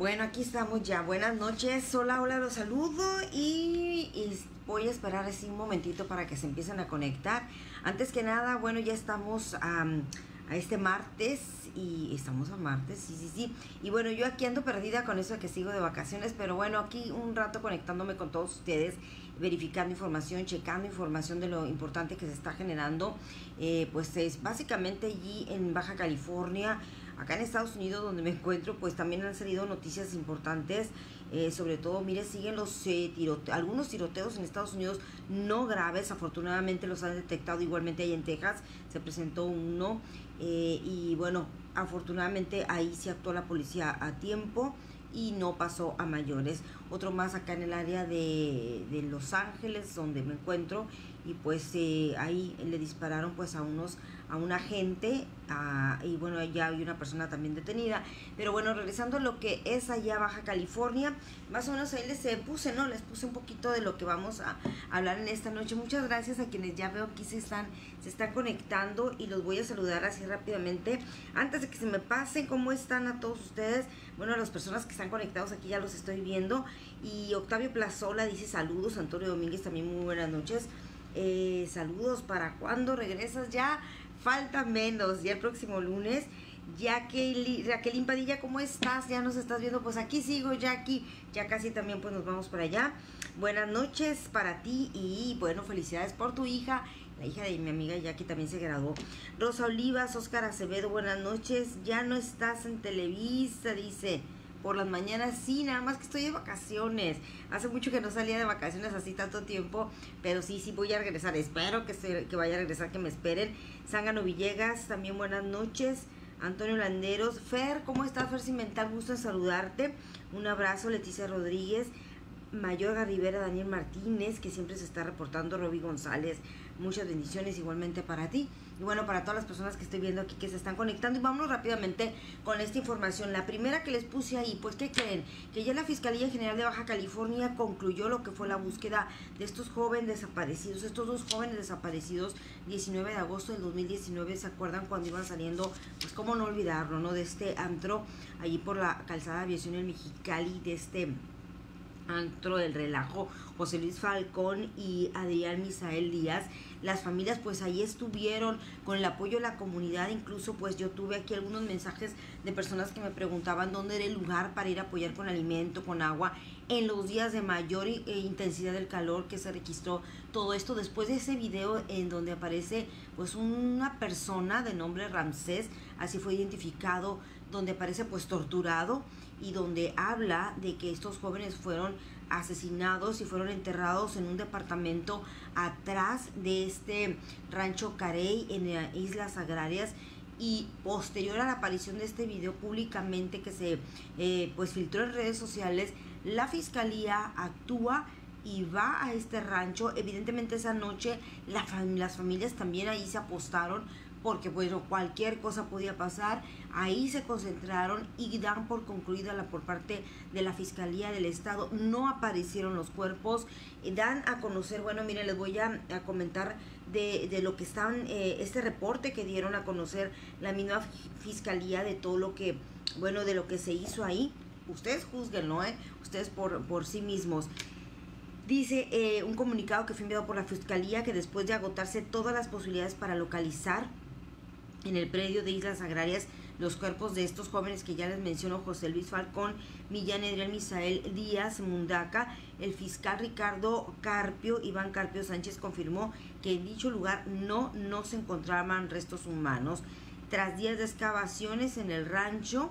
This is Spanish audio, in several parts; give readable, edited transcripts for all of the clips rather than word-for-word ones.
Bueno, aquí estamos ya. Buenas noches. Hola, hola, los saludo y voy a esperar así un momentito para que se empiecen a conectar. Antes que nada, bueno, ya estamos a este martes y estamos a martes, sí. Y bueno, yo aquí ando perdida con eso de que sigo de vacaciones, pero bueno, aquí un rato conectándome con todos ustedes, verificando información, checando información de lo importante que se está generando, pues es básicamente allí en Baja California, acá en Estados Unidos donde me encuentro, pues también han salido noticias importantes, sobre todo, mire, siguen los algunos tiroteos en Estados Unidos no graves, afortunadamente los han detectado, igualmente ahí en Texas se presentó uno, y bueno, afortunadamente ahí se actuó la policía a tiempo y no pasó a mayores. Otro más acá en el área de Los Ángeles donde me encuentro, y pues ahí le dispararon pues a un agente, y bueno, ya hay una persona también detenida. Pero bueno, regresando a lo que es allá Baja California, más o menos ahí les puse, ¿no? Les puse un poquito de lo que vamos a hablar en esta noche. Muchas gracias a quienes ya veo aquí se están conectando, y los voy a saludar así rápidamente antes de que se me pasen. ¿Cómo están a todos ustedes? Bueno, a las personas que están conectados aquí ya los estoy viendo, y Octavio Plazola dice saludos. Antonio Domínguez también, muy buenas noches. Saludos, ¿para cuándo regresas ya? Falta menos, ya el próximo lunes. Raquelín Padilla, ¿cómo estás? Ya nos estás viendo, pues aquí sigo, Jackie, ya casi también pues nos vamos para allá. Buenas noches para ti, y bueno, felicidades por tu hija, la hija de mi amiga Jackie también se graduó. Rosa Olivas, Óscar Acevedo, buenas noches, ya no estás en Televisa, dice... Por las mañanas, sí, nada más que estoy de vacaciones. Hace mucho que no salía de vacaciones así tanto tiempo, pero sí voy a regresar. Espero que vaya a regresar, que me esperen. Zángano Villegas, también buenas noches. Antonio Landeros. Fer, ¿cómo estás, Fer Cimental? Gusto en saludarte. Un abrazo. Leticia Rodríguez. Mayorga Rivera, Daniel Martínez, que siempre se está reportando. Roby González, muchas bendiciones igualmente para ti. Y bueno, para todas las personas que estoy viendo aquí que se están conectando, y vámonos rápidamente con esta información. La primera que les puse ahí, pues ¿qué creen? Que ya la Fiscalía General de Baja California concluyó lo que fue la búsqueda de estos dos jóvenes desaparecidos, 19 de agosto del 2019, ¿se acuerdan? Cuando iban saliendo, pues cómo no olvidarlo, ¿no? De este antro, allí por la calzada de Aviación en Mexicali, de este Antro del Relajo, José Luis Falcón y Adrián Misael Díaz. Las familias pues ahí estuvieron con el apoyo de la comunidad, incluso pues yo tuve aquí algunos mensajes de personas que me preguntaban dónde era el lugar para ir a apoyar con alimento, con agua, en los días de mayor intensidad del calor que se registró. Todo esto después de ese video en donde aparece pues una persona de nombre Ramsés, así fue identificado, donde aparece pues torturado, y donde habla de que estos jóvenes fueron asesinados y fueron enterrados en un departamento atrás de este Rancho Carey en las Islas Agrarias. Y posterior a la aparición de este video públicamente que se pues filtró en redes sociales, la Fiscalía actúa y va a este rancho. Evidentemente esa noche las familias también ahí se apostaron, porque bueno, cualquier cosa podía pasar. Ahí se concentraron y dan por concluida por parte de la Fiscalía del Estado. No aparecieron los cuerpos, dan a conocer, bueno, miren, les voy a comentar de lo que están, este reporte que dieron a conocer la misma Fiscalía, de todo lo que, bueno, de lo que se hizo ahí. Ustedes júzguenlo, ustedes por sí mismos. Dice un comunicado que fue enviado por la Fiscalía, que después de agotarse todas las posibilidades para localizar en el predio de Islas Agrarias los cuerpos de estos jóvenes que ya les mencionó, José Luis Falcón, Millán, Adrián Misael Díaz, Mundaca, el fiscal Ricardo Carpio, Iván Carpio Sánchez, confirmó que en dicho lugar no se encontraban restos humanos. Tras días de excavaciones en el rancho,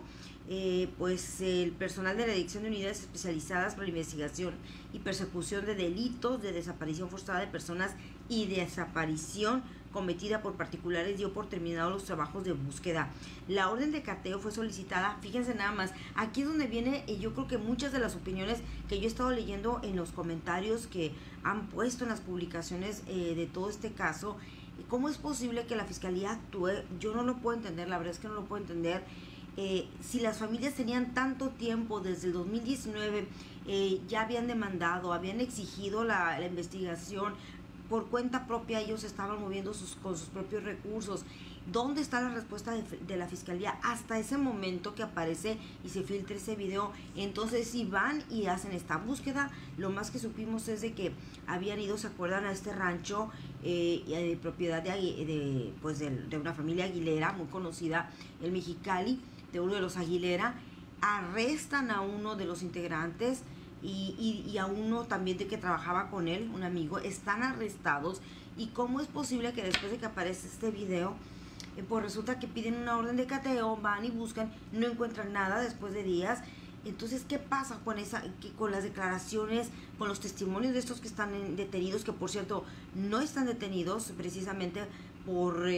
pues el personal de la Dirección de Unidades Especializadas para la Investigación y Persecución de Delitos de Desaparición Forzada de Personas y Desaparición cometida por particulares dio por terminados los trabajos de búsqueda. La orden de cateo fue solicitada, fíjense nada más, aquí es donde viene yo creo que muchas de las opiniones que yo he estado leyendo en los comentarios que han puesto en las publicaciones de todo este caso. ¿Cómo es posible que la Fiscalía actúe? Yo no lo puedo entender, la verdad es que no lo puedo entender. Si las familias tenían tanto tiempo, desde el 2019 ya habían demandado, habían exigido la investigación, por cuenta propia ellos estaban moviendo con sus propios recursos. ¿Dónde está la respuesta de la Fiscalía hasta ese momento que aparece y se filtra ese video? Entonces si van y hacen esta búsqueda, lo más que supimos es de que habían ido, se acuerdan, a este rancho de propiedad de una familia Aguilera, muy conocida en Mexicali, de uno de los Aguilera. Arrestan a uno de los integrantes y a uno también de que trabajaba con él, un amigo, están arrestados. ¿Y cómo es posible que después de que aparece este video, pues resulta que piden una orden de cateo, van y buscan, no encuentran nada después de días? Entonces, ¿qué pasa con las declaraciones, con los testimonios de estos que están detenidos, que por cierto no están detenidos precisamente por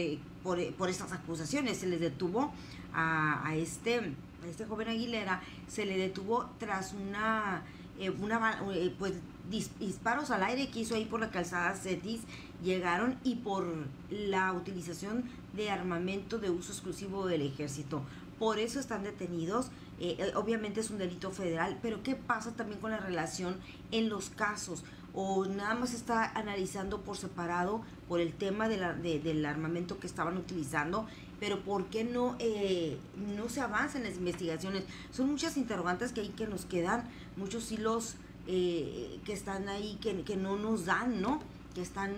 estas acusaciones? Se les detuvo a este joven Aguilera, se le detuvo tras disparos al aire que hizo ahí por la calzada Cetis. Llegaron, y por la utilización de armamento de uso exclusivo del ejército. Por eso están detenidos. Obviamente es un delito federal, pero ¿qué pasa también con la relación en los casos? ¿O nada más está analizando por separado por el tema del armamento que estaban utilizando? Pero ¿por qué no se avanzan las investigaciones? Son muchas interrogantes que hay, que nos quedan, muchos hilos que están ahí, que no nos dan, ¿no? Que están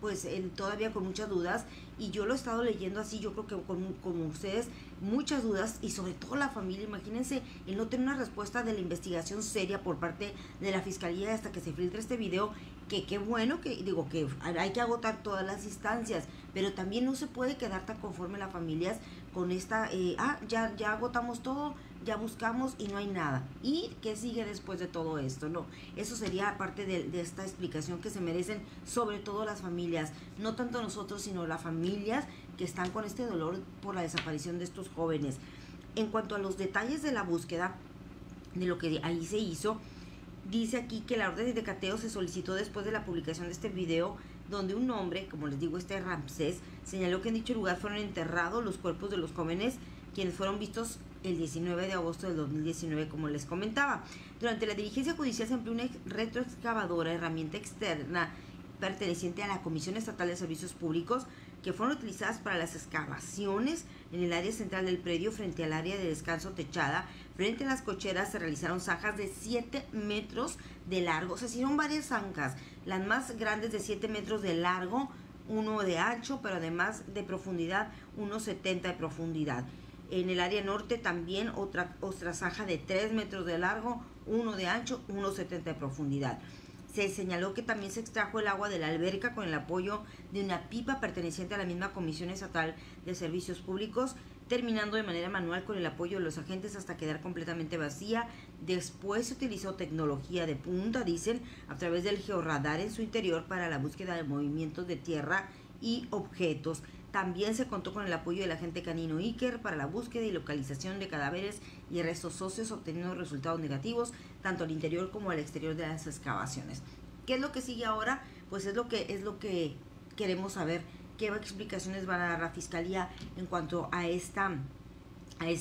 pues todavía con muchas dudas, y yo lo he estado leyendo así, yo creo que como ustedes, muchas dudas, y sobre todo la familia. Imagínense el no tener una respuesta de la investigación seria por parte de la Fiscalía hasta que se filtre este video, que qué bueno, que digo que hay que agotar todas las instancias, pero también no se puede quedar tan conforme las familias con esta, ya agotamos todo, ya buscamos y no hay nada. ¿Y qué sigue después de todo esto? No, eso sería parte de esta explicación que se merecen sobre todo las familias, no tanto nosotros, sino las familias que están con este dolor por la desaparición de estos jóvenes. En cuanto a los detalles de la búsqueda, de lo que ahí se hizo, dice aquí que la orden de cateo se solicitó después de la publicación de este video, donde un hombre, como les digo, este Ramsés, señaló que en dicho lugar fueron enterrados los cuerpos de los jóvenes, quienes fueron vistos el 19 de agosto del 2019, como les comentaba. Durante la diligencia judicial se empleó una retroexcavadora, herramienta externa perteneciente a la Comisión Estatal de Servicios Públicos, que fueron utilizadas para las excavaciones en el área central del predio frente al área de descanso techada. Frente a las cocheras se realizaron zanjas de 7 metros de largo, se hicieron varias zanjas, las más grandes de 7 metros de largo, 1 de ancho, pero además de profundidad, 1,70 de profundidad. En el área norte también otra zanja de 3 metros de largo, 1 de ancho, 1,70 de profundidad. Se señaló que también se extrajo el agua de la alberca con el apoyo de una pipa perteneciente a la misma Comisión Estatal de Servicios Públicos, terminando de manera manual con el apoyo de los agentes hasta quedar completamente vacía. Después se utilizó tecnología de punta, dicen, a través del georradar en su interior para la búsqueda de movimientos de tierra y objetos. También se contó con el apoyo del agente canino Iker para la búsqueda y localización de cadáveres y restos óseos, obteniendo resultados negativos tanto al interior como al exterior de las excavaciones. ¿Qué es lo que sigue ahora? Pues es lo que queremos saber, qué explicaciones van a dar la Fiscalía en cuanto a esta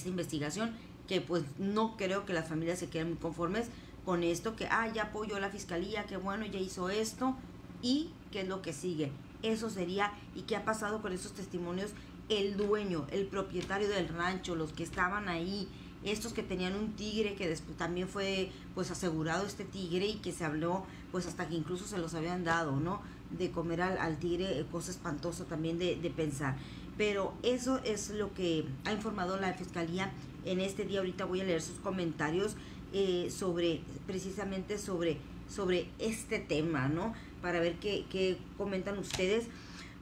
investigación, que pues no creo que las familias se queden muy conformes con esto, que ya apoyó a la Fiscalía, que bueno, ya hizo esto, y qué es lo que sigue. Eso sería. ¿Y qué ha pasado con esos testimonios? El dueño, el propietario del rancho, los que estaban ahí, estos que tenían un tigre que después también fue pues asegurado este tigre, y que se habló pues hasta que incluso se los habían dado, ¿no? De comer al tigre, cosa espantosa también de pensar. Pero eso es lo que ha informado la Fiscalía en este día. Ahorita voy a leer sus comentarios sobre este tema, ¿no? Para ver qué comentan ustedes.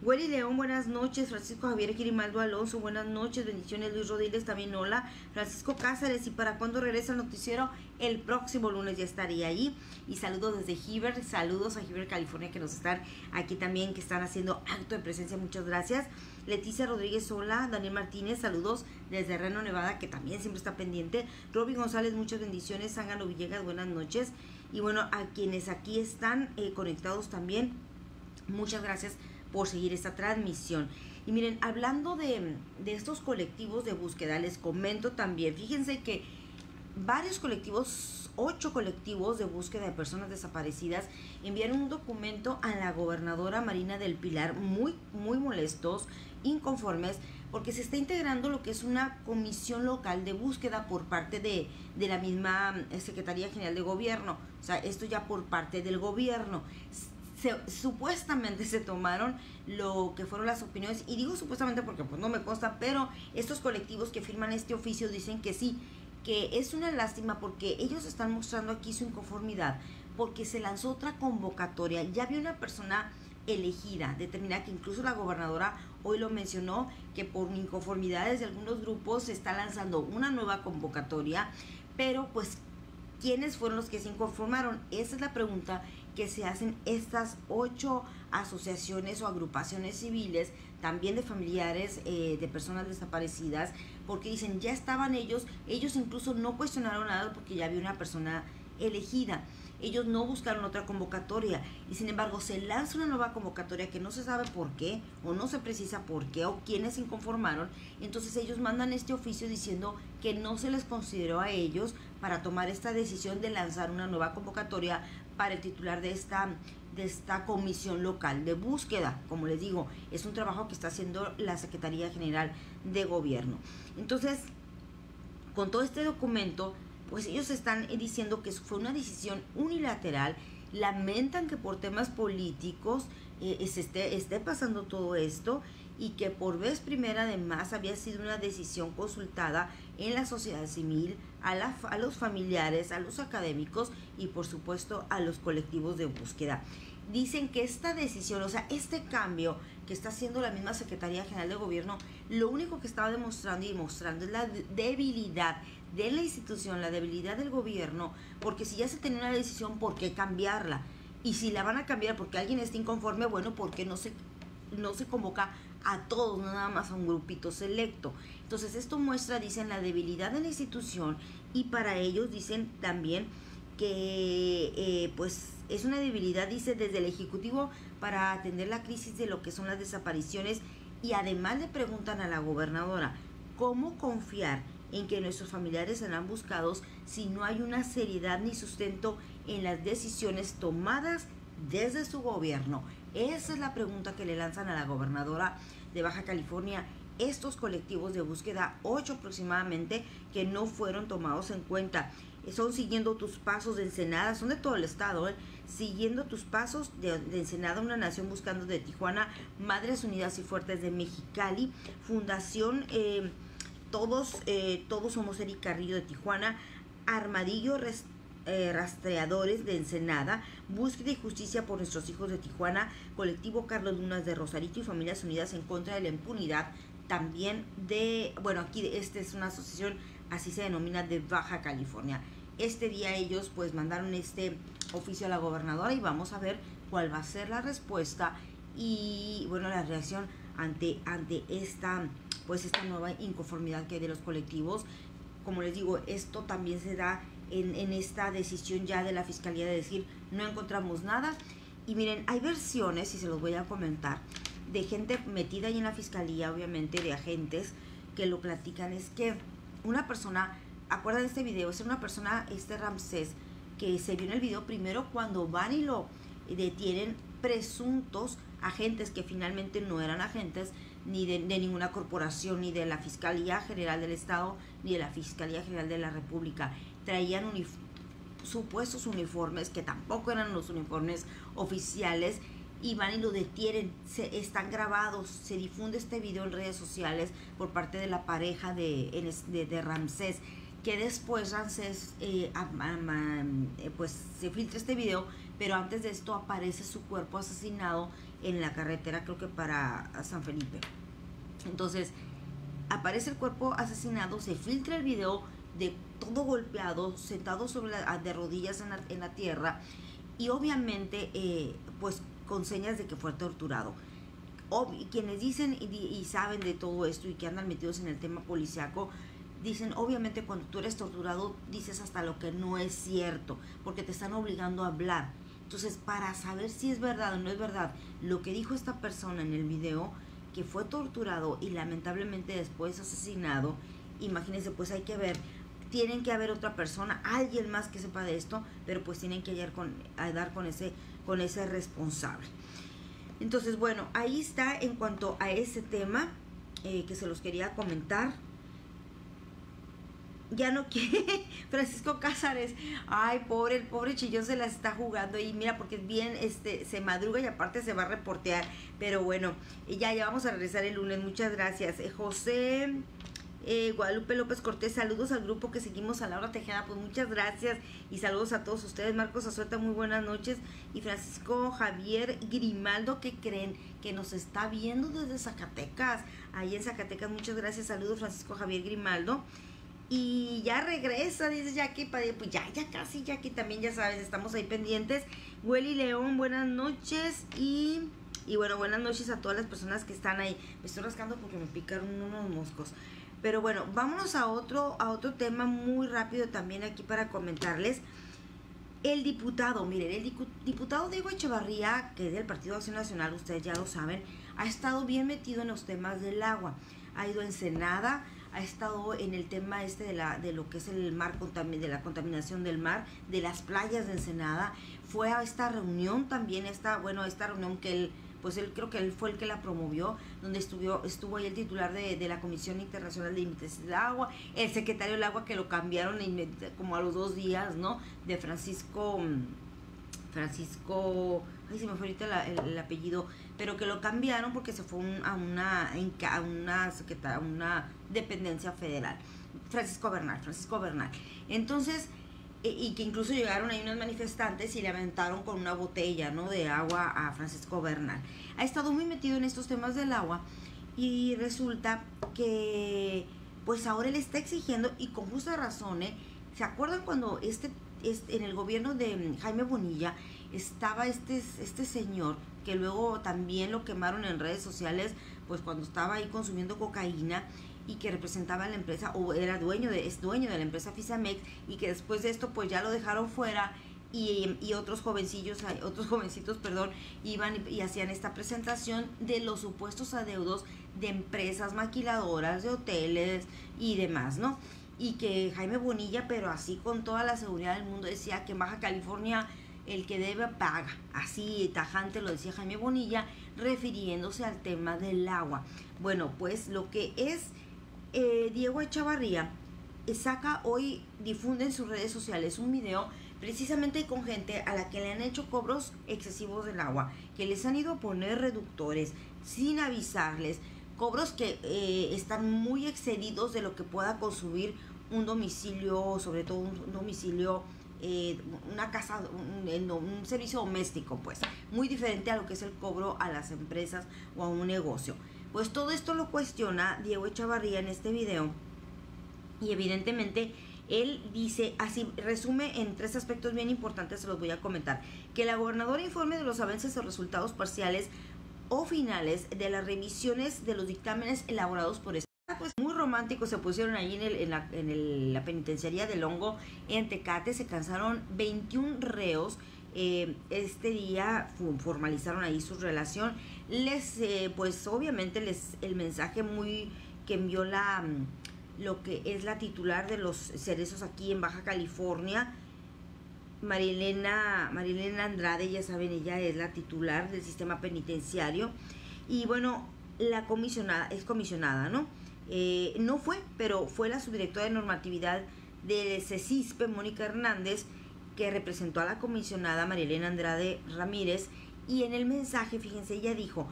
Welly León, buenas noches. Francisco Javier Quirimaldo Alonso, buenas noches. Bendiciones. Luis Rodríguez también, hola. Francisco Cáceres, ¿y para cuándo regresa el noticiero? El próximo lunes ya estaría ahí. Y saludos desde Heber, saludos a Heber, California, que nos están aquí también, que están haciendo acto de presencia, muchas gracias. Leticia Rodríguez, hola. Daniel Martínez, saludos desde Reno, Nevada, que también siempre está pendiente. Robin González, muchas bendiciones. Zángano Villegas, buenas noches. Y bueno, a quienes aquí están conectados también, muchas gracias por seguir esta transmisión. Y miren, hablando de estos colectivos de búsqueda, les comento también, fíjense que varios colectivos, 8 colectivos de búsqueda de personas desaparecidas, enviaron un documento a la gobernadora Marina del Pilar, muy, muy molestos, inconformes, porque se está integrando lo que es una comisión local de búsqueda por parte de la misma Secretaría General de Gobierno, o sea, esto ya por parte del gobierno. Supuestamente se tomaron lo que fueron las opiniones, y digo supuestamente porque pues no me consta, pero estos colectivos que firman este oficio dicen que sí, que es una lástima porque ellos están mostrando aquí su inconformidad, porque se lanzó otra convocatoria, ya había una persona elegida, determinada, que incluso la gobernadora hoy lo mencionó, que por inconformidades de algunos grupos se está lanzando una nueva convocatoria, pero pues ¿quiénes fueron los que se inconformaron? Esa es la pregunta que se hacen estas 8 asociaciones o agrupaciones civiles, también de familiares de personas desaparecidas, porque dicen, ya estaban ellos incluso no cuestionaron nada porque ya había una persona elegida. Ellos no buscaron otra convocatoria y sin embargo se lanza una nueva convocatoria que no se sabe por qué o no se precisa por qué o quiénes se inconformaron. Entonces ellos mandan este oficio diciendo que no se les consideró a ellos para tomar esta decisión de lanzar una nueva convocatoria para el titular de esta comisión local de búsqueda. Como les digo, es un trabajo que está haciendo la Secretaría General de Gobierno. Entonces, con todo este documento, pues ellos están diciendo que fue una decisión unilateral, lamentan que por temas políticos esté pasando todo esto y que por vez primera además había sido una decisión consultada en la sociedad civil, a los familiares, a los académicos y por supuesto a los colectivos de búsqueda. Dicen que esta decisión, o sea, este cambio que está haciendo la misma Secretaría General de Gobierno, lo único que estaba demostrando y mostrando es la debilidad de la institución, la debilidad del gobierno, porque si ya se tenía una decisión, ¿por qué cambiarla? Y si la van a cambiar porque alguien está inconforme, bueno, ¿por qué no se convoca a todos, no nada más a un grupito selecto? Entonces esto muestra, dicen, la debilidad de la institución, y para ellos dicen también que pues es una debilidad, dice, desde el Ejecutivo para atender la crisis de lo que son las desapariciones. Y además le preguntan a la gobernadora, ¿cómo confiar en que nuestros familiares serán buscados si no hay una seriedad ni sustento en las decisiones tomadas desde su gobierno? Esa es la pregunta que le lanzan a la gobernadora de Baja California estos colectivos de búsqueda, 8 aproximadamente, que no fueron tomados en cuenta. Son Siguiendo Tus Pasos de Ensenada, son de todo el estado, ¿eh? Siguiendo Tus Pasos de Ensenada, Una Nación Buscando de Tijuana, Madres Unidas y Fuertes de Mexicali, Fundación Todos Somos Eric Carrillo de Tijuana, Armadillo Rastreadores de Ensenada, Búsqueda y Justicia por Nuestros Hijos de Tijuana, Colectivo Carlos Lunas de Rosarito y Familias Unidas en Contra de la Impunidad, también de, bueno, aquí esta es una asociación, así se denomina, de Baja California. Este día ellos pues mandaron este oficio a la gobernadora y vamos a ver cuál va a ser la respuesta y, bueno, la reacción ante esta, pues, esta nueva inconformidad que hay de los colectivos. Como les digo, esto también se da en esta decisión ya de la Fiscalía de decir no encontramos nada. Y miren, hay versiones, y se los voy a comentar, de gente metida ahí en la Fiscalía, obviamente de agentes que lo platican. Es que una persona, acuerdan este video, es una persona, este Ramsés, que se vio en el video primero cuando van y lo detienen presuntos agentes que finalmente no eran agentes ni de ninguna corporación, ni de la Fiscalía General del Estado, ni de la Fiscalía General de la República. Traían supuestos uniformes que tampoco eran los uniformes oficiales, y van y lo detienen. Están grabados, se difunde este video en redes sociales por parte de la pareja de Ramsés, que después Ramsés pues se filtra este video, pero antes de esto aparece su cuerpo asesinado en la carretera, creo que para San Felipe. Entonces aparece el cuerpo asesinado, se filtra el video de todo golpeado, sentado sobre de rodillas en la tierra, y obviamente pues con señas de que fue torturado. Quienes dicen y saben de todo esto y que andan metidos en el tema policiaco, dicen, obviamente cuando tú eres torturado dices hasta lo que no es cierto, porque te están obligando a hablar. Entonces, para saber si es verdad o no es verdad lo que dijo esta persona en el video, que fue torturado y lamentablemente después asesinado, imagínense, pues hay que ver, tienen que haber otra persona, alguien más que sepa de esto, pero pues tienen que dar con ese responsable. Entonces, bueno, ahí está en cuanto a ese tema. que se los quería comentar. Ya no quiere Francisco Cázares. Ay, pobre, el pobre chillón se las está jugando. Y mira, porque bien, se madruga y aparte se va a reportear. Pero bueno, ya vamos a regresar el lunes. Muchas gracias. José Guadalupe López Cortés, saludos al grupo que seguimos a Laura Tejada. Pues muchas gracias y saludos a todos ustedes. Marcos Azueta, muy buenas noches. Y Francisco Javier Grimaldo, ¿qué creen? Que nos está viendo desde Zacatecas. Ahí en Zacatecas, muchas gracias. Saludos, Francisco Javier Grimaldo. Y ya regresa, dice Jackie, pues ya casi, Jackie, también ya sabes, estamos ahí pendientes. Welly León, buenas noches y bueno, buenas noches a todas las personas que están ahí. Me estoy rascando porque me picaron unos moscos. Pero bueno, vámonos a otro tema muy rápido también aquí para comentarles. El diputado, miren, el diputado Diego Echevarría, que es del Partido de Acción Nacional, ustedes ya lo saben, ha estado bien metido en los temas del agua. Ha ido a Ensenada, ha estado en el tema de lo que es el mar, de la contaminación del mar, de las playas de Ensenada. Fue a esta reunión también, esta reunión que él, pues él creo que él fue el que la promovió, donde estuvo ahí el titular de la Comisión Internacional de Límites del Agua, el secretario del agua, que lo cambiaron como a los 2 días, ¿no? De Francisco, ay, se me fue ahorita el apellido, pero que lo cambiaron porque se fue a una dependencia federal. Francisco Bernal. Entonces, y que incluso llegaron ahí unos manifestantes y le aventaron con una botella, ¿no?, de agua a Francisco Bernal. Ha estado muy metido en estos temas del agua y resulta que pues ahora él está exigiendo, y con justa razón, ¿eh? ¿Se acuerdan cuando en el gobierno de Jaime Bonilla estaba este señor que luego también lo quemaron en redes sociales, pues cuando estaba ahí consumiendo cocaína, y que representaba la empresa, o es dueño de la empresa Fisamex, y que después de esto pues ya lo dejaron fuera, y otros jovencitos iban y hacían esta presentación de los supuestos adeudos de empresas maquiladoras, de hoteles y demás, ¿no? Y que Jaime Bonilla, pero así con toda la seguridad del mundo, decía que en Baja California el que debe paga. Así tajante lo decía Jaime Bonilla, refiriéndose al tema del agua. Bueno, pues lo que es Diego Echevarría difunde en sus redes sociales un video precisamente con gente a la que le han hecho cobros excesivos del agua, que les han ido a poner reductores sin avisarles, cobros que están muy excedidos de lo que pueda consumir un domicilio, sobre todo un domicilio, una casa, un servicio doméstico, pues muy diferente a lo que es el cobro a las empresas o a un negocio. Pues todo esto lo cuestiona Diego Echevarría en este video, y evidentemente él dice, así resume en 3 aspectos bien importantes, se los voy a comentar: que la gobernadora informe de los avances o resultados parciales o finales de las revisiones de los dictámenes elaborados por esta. Pues muy romántico se pusieron ahí en la penitenciaría del Hongo en Tecate. Se cansaron 21 reos. Este día formalizaron ahí su relación. Pues obviamente el mensaje que envió lo que es la titular de los cerezos aquí en Baja California, Marilena Andrade, ya saben, ella es la titular del sistema penitenciario, y bueno, la comisionada, ¿no? No fue, pero fue la subdirectora de normatividad del CECISPE, Mónica Hernández, que representó a la comisionada Marilena Andrade Ramírez, y en el mensaje, fíjense, ella dijo: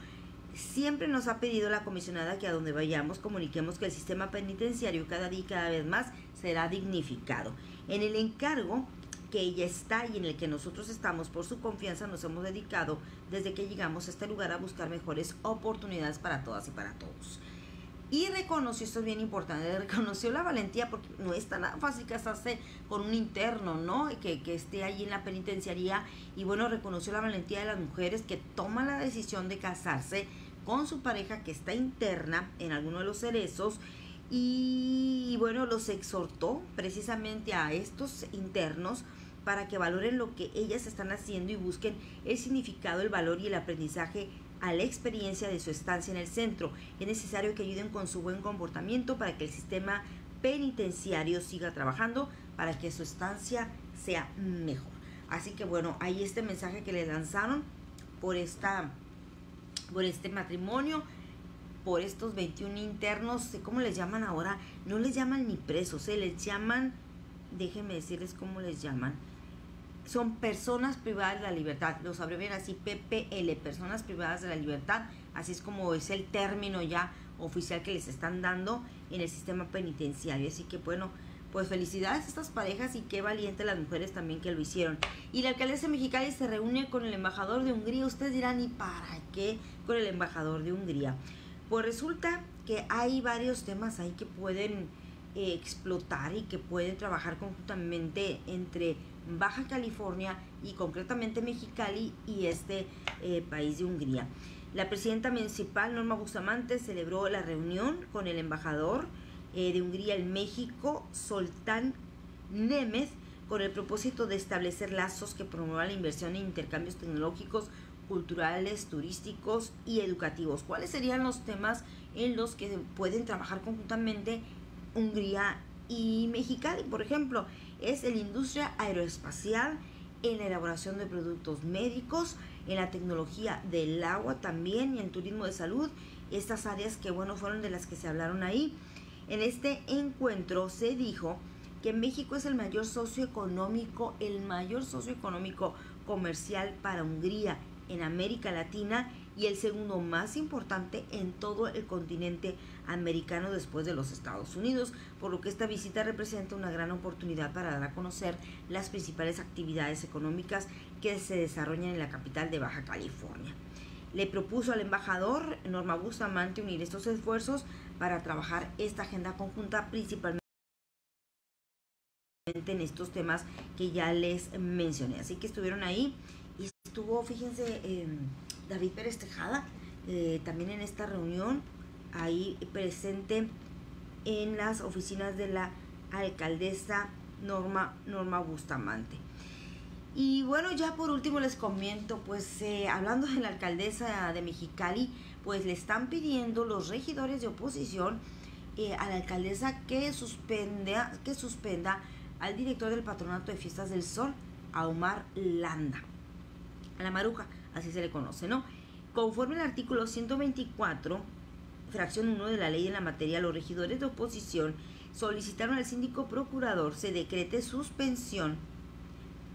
siempre nos ha pedido la comisionada que a donde vayamos comuniquemos que el sistema penitenciario cada día y cada vez más será dignificado. En el encargo que ella está y en el que nosotros estamos, por su confianza nos hemos dedicado desde que llegamos a este lugar a buscar mejores oportunidades para todas y para todos. Y reconoció, esto es bien importante, reconoció la valentía, porque no es tan fácil casarse con un interno, ¿no?, que esté ahí en la penitenciaría. Y bueno, reconoció la valentía de las mujeres que toman la decisión de casarse con su pareja que está interna en alguno de los cerezos. Y bueno, los exhortó precisamente a estos internos para que valoren lo que ellas están haciendo y busquen el significado, el valor y el aprendizaje a la experiencia de su estancia en el centro. Es necesario que ayuden con su buen comportamiento para que el sistema penitenciario siga trabajando para que su estancia sea mejor. Así que bueno, ahí este mensaje que le lanzaron por este matrimonio. por estos 21 internos, ¿cómo les llaman ahora? No les llaman ni presos, se les llaman, déjenme decirles cómo les llaman, son personas privadas de la libertad, los abrevian así, PPL, personas privadas de la libertad, así es como es el término ya oficial que les están dando en el sistema penitenciario. Así que bueno, pues felicidades a estas parejas y qué valientes las mujeres también que lo hicieron. Y la alcaldesa de Mexicali se reúne con el embajador de Hungría. Ustedes dirán, ¿y para qué con el embajador de Hungría? Pues resulta que hay varios temas ahí que pueden explotar y que pueden trabajar conjuntamente entre Baja California y concretamente Mexicali y este país de Hungría. La presidenta municipal Norma Bustamante celebró la reunión con el embajador de Hungría en México, Soltán Nemeth, con el propósito de establecer lazos que promuevan la inversión en intercambios tecnológicos, culturales, turísticos y educativos. ¿Cuáles serían los temas en los que pueden trabajar conjuntamente Hungría y Mexicali? Por ejemplo, es la industria aeroespacial, en la elaboración de productos médicos, en la tecnología del agua también y en turismo de salud. Estas áreas que bueno fueron de las que se hablaron ahí. En este encuentro se dijo que México es el mayor socioeconómico comercial para Hungría en América Latina y el segundo más importante en todo el continente americano después de los Estados Unidos, por lo que esta visita representa una gran oportunidad para dar a conocer las principales actividades económicas que se desarrollan en la capital de Baja California. Le propuso al embajador Norma Bustamante unir estos esfuerzos para trabajar esta agenda conjunta, principalmente en estos temas que ya les mencioné. Así que estuvieron ahí y estuvo, fíjense, David Pérez Tejada, también en esta reunión, ahí presente en las oficinas de la alcaldesa Norma Bustamante. Y bueno, ya por último les comento, pues hablando de la alcaldesa de Mexicali, pues le están pidiendo los regidores de oposición a la alcaldesa que suspenda al director del Patronato de Fiestas del Sol, a Omar Landa, a la Maruja, así se le conoce, ¿no? Conforme al artículo 124, fracción 1 de la ley en la materia, los regidores de oposición solicitaron al síndico procurador se decrete suspensión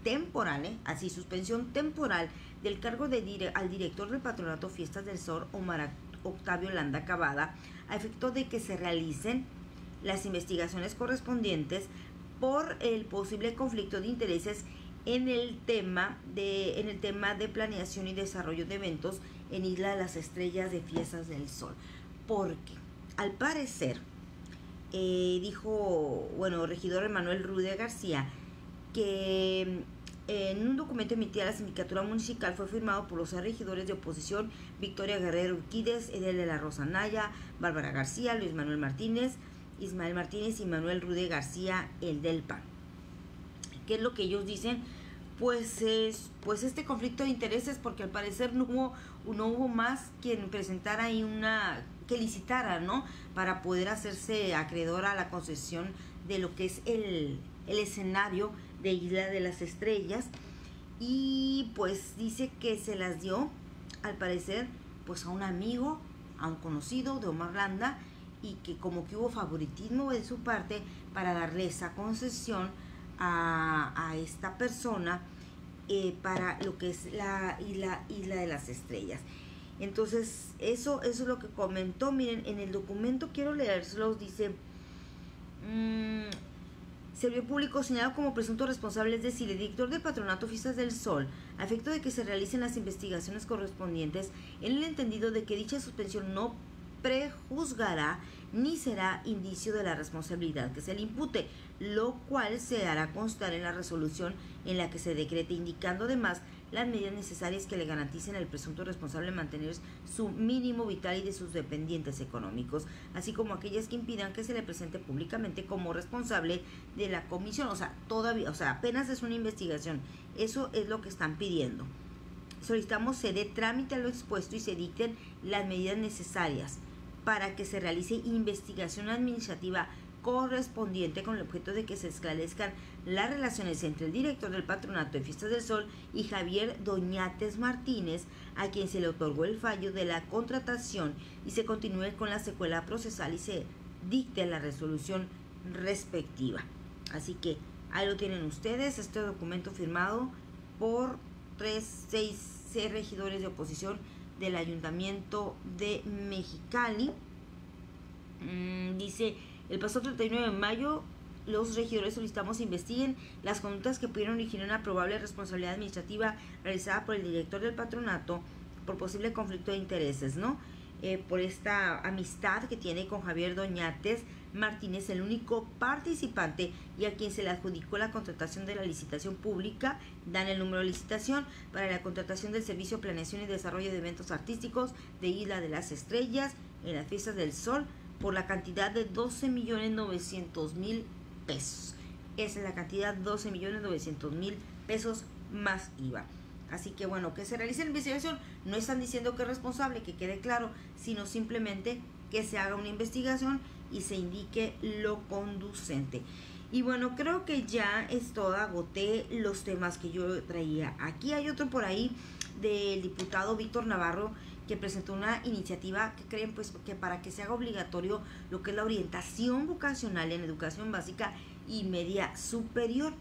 temporal, suspensión temporal del cargo de al director del Patronato Fiestas del Sol, Omar Octavio Landa Cabada, a efecto de que se realicen las investigaciones correspondientes por el posible conflicto de intereses en el tema de planeación y desarrollo de eventos en Isla de las Estrellas de Fiestas del Sol, porque al parecer dijo, bueno, regidor Emanuel Rude García, que en un documento emitido a la sindicatura municipal fue firmado por los regidores de oposición Victoria Guerrero Urquídez, Edel de la Rosa Naya, Bárbara García, Luis Manuel Martínez, Ismael Martínez y Manuel Rude García, el del PAN. ¿Qué es lo que ellos dicen? Pues este conflicto de intereses, porque al parecer no hubo más quien presentara ahí que licitara, ¿no? Para poder hacerse acreedor a la concesión de lo que es el escenario de Isla de las Estrellas. Y pues dice que se las dio, al parecer, pues a un amigo, a un conocido de Omar Landa, y que como que hubo favoritismo de su parte para darle esa concesión a esta persona para lo que es la Isla de las Estrellas. Entonces eso es lo que comentó. Miren, en el documento, quiero leérselos, dice: Servicio público señalado como presunto responsable, es decir, el director del Patronato Fiestas del Sol, a efecto de que se realicen las investigaciones correspondientes, en el entendido de que dicha suspensión no prejuzgará ni será indicio de la responsabilidad que se le impute, lo cual se hará constar en la resolución en la que se decrete, indicando además las medidas necesarias que le garanticen al presunto responsable mantener su mínimo vital y de sus dependientes económicos, así como aquellas que impidan que se le presente públicamente como responsable de la comisión. O sea, todavía, o sea, apenas es una investigación. Eso es lo que están pidiendo. Solicitamos se dé trámite a lo expuesto y se dicten las medidas necesarias para que se realice investigación administrativa correspondiente con el objeto de que se esclarezcan las relaciones entre el director del Patronato de Fiestas del Sol y Javier Doñates Martínez, a quien se le otorgó el fallo de la contratación y se continúe con la secuela procesal y se dicte la resolución respectiva. Así que ahí lo tienen ustedes, este documento firmado por 6 regidores de oposición del Ayuntamiento de Mexicali. Dice, el pasado 39 de mayo los regidores solicitamos investiguen las conductas que pudieron originar una probable responsabilidad administrativa realizada por el director del patronato por posible conflicto de intereses, ¿no? Por esta amistad que tiene con Javier Doñates Martínez, el único participante y a quien se le adjudicó la contratación de la licitación pública, dan el número de licitación para la contratación del servicio planeación y desarrollo de eventos artísticos de Isla de las Estrellas en las Fiestas del Sol por la cantidad de 12.900.000 pesos. Esa es la cantidad, 12.900.000 pesos más IVA. Así que bueno, que se realice la investigación. No están diciendo que es responsable, que quede claro, sino simplemente que se haga una investigación y se indique lo conducente. Y bueno, creo que ya es todo. Agoté los temas que yo traía. Aquí hay otro por ahí del diputado Víctor Navarro, que presentó una iniciativa que creen pues que para que se haga obligatorio lo que es la orientación vocacional en educación básica y media superior.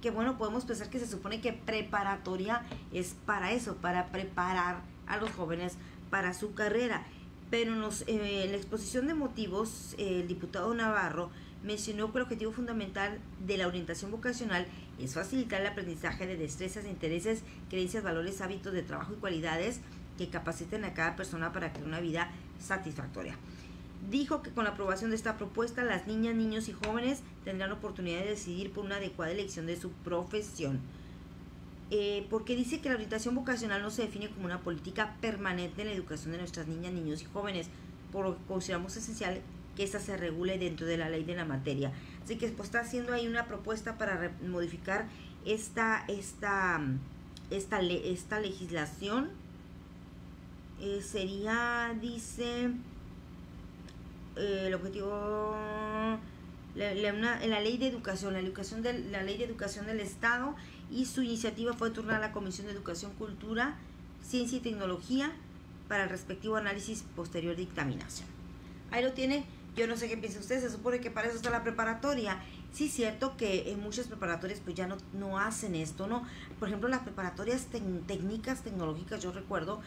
Que bueno, podemos pensar que se supone que preparatoria es para eso, para preparar a los jóvenes para su carrera. Pero en la exposición de motivos, el diputado Navarro mencionó que el objetivo fundamental de la orientación vocacional es facilitar el aprendizaje de destrezas, intereses, creencias, valores, hábitos de trabajo y cualidades que capaciten a cada persona para crear una vida satisfactoria. Dijo que con la aprobación de esta propuesta, las niñas, niños y jóvenes tendrán oportunidad de decidir por una adecuada elección de su profesión. Porque dice que la orientación vocacional no se define como una política permanente en la educación de nuestras niñas, niños y jóvenes, por lo que consideramos esencial que esta se regule dentro de la ley de la materia. Así que pues, está haciendo ahí una propuesta para modificar esta legislación. Sería, dice... el objetivo la ley de educación, la ley de educación del Estado, y su iniciativa fue turnada a la Comisión de Educación, Cultura, Ciencia y Tecnología para el respectivo análisis posterior de dictaminación. Ahí lo tienen. Yo no sé qué piensa usted. Se supone que para eso está la preparatoria. Sí, es cierto que en muchas preparatorias pues ya no hacen esto, ¿no? Por ejemplo, las preparatorias técnicas, tecnológicas, yo recuerdo,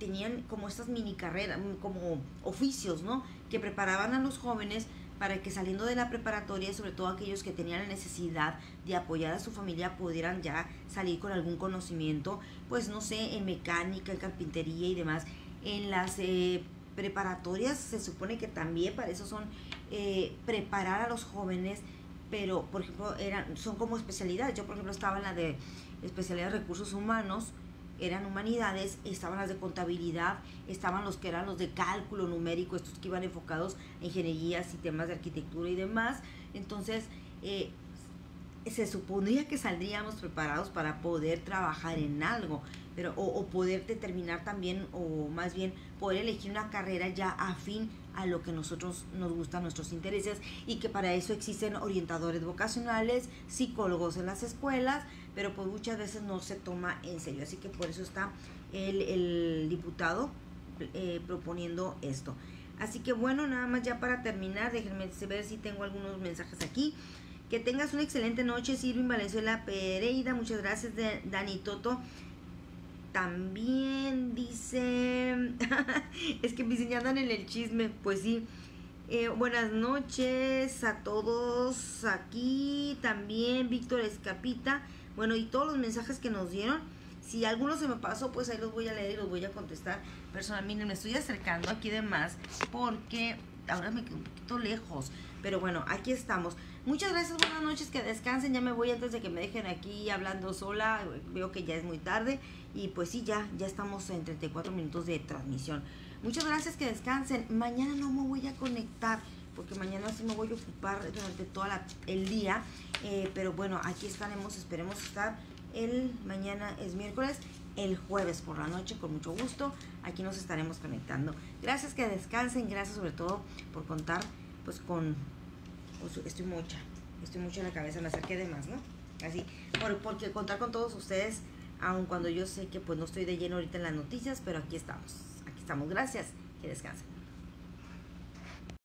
tenían como estas mini carreras, como oficios, ¿no? Que preparaban a los jóvenes para que saliendo de la preparatoria, sobre todo aquellos que tenían la necesidad de apoyar a su familia, pudieran ya salir con algún conocimiento, pues no sé, en mecánica, en carpintería y demás. En las preparatorias se supone que también para eso son preparar a los jóvenes, pero por ejemplo son como especialidades. Yo por ejemplo estaba en la de especialidad de recursos humanos, eran humanidades, estaban las de contabilidad, estaban los que eran los de cálculo numérico, estos que iban enfocados a ingenierías y temas de arquitectura y demás. Entonces se suponía que saldríamos preparados para poder trabajar en algo, pero o poder determinar también, o más bien poder elegir una carrera ya afín a lo que nosotros nos gustan, nuestros intereses, y que para eso existen orientadores vocacionales, psicólogos en las escuelas, pero pues muchas veces no se toma en serio. Así que por eso está el diputado proponiendo esto. Así que bueno, nada más ya para terminar, déjenme ver si tengo algunos mensajes aquí. Que tengas una excelente noche, Sirvin Valenzuela Pereira. Muchas gracias, de Dani Toto. También dice... es que me señalan en el chisme. Pues sí. Buenas noches a todos aquí. También Víctor Escapita. Bueno, y todos los mensajes que nos dieron. Si alguno se me pasó, pues ahí los voy a leer y los voy a contestar. Personalmente me estoy acercando aquí de más porque ahora me quedo un poquito lejos. Pero bueno, aquí estamos. Muchas gracias, buenas noches, que descansen. Ya me voy antes de que me dejen aquí hablando sola. Veo que ya es muy tarde. Y pues sí, ya estamos en 34 minutos de transmisión. Muchas gracias, que descansen. Mañana no me voy a conectar, porque mañana sí me voy a ocupar durante todo el día. Pero bueno, aquí estaremos, esperemos estar. Mañana es miércoles, el jueves por la noche, con mucho gusto. Aquí nos estaremos conectando. Gracias, que descansen. Gracias sobre todo por contar pues con... o estoy mucha en la cabeza, me acerqué de más, ¿no? Así, porque contar con todos ustedes, aun cuando yo sé que pues no estoy de lleno ahorita en las noticias, pero aquí estamos, gracias, que descansen.